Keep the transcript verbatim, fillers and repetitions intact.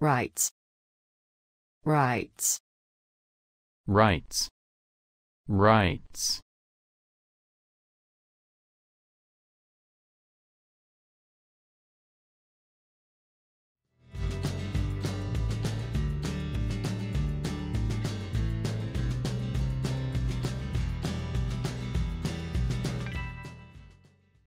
rights, rights, rights, rights.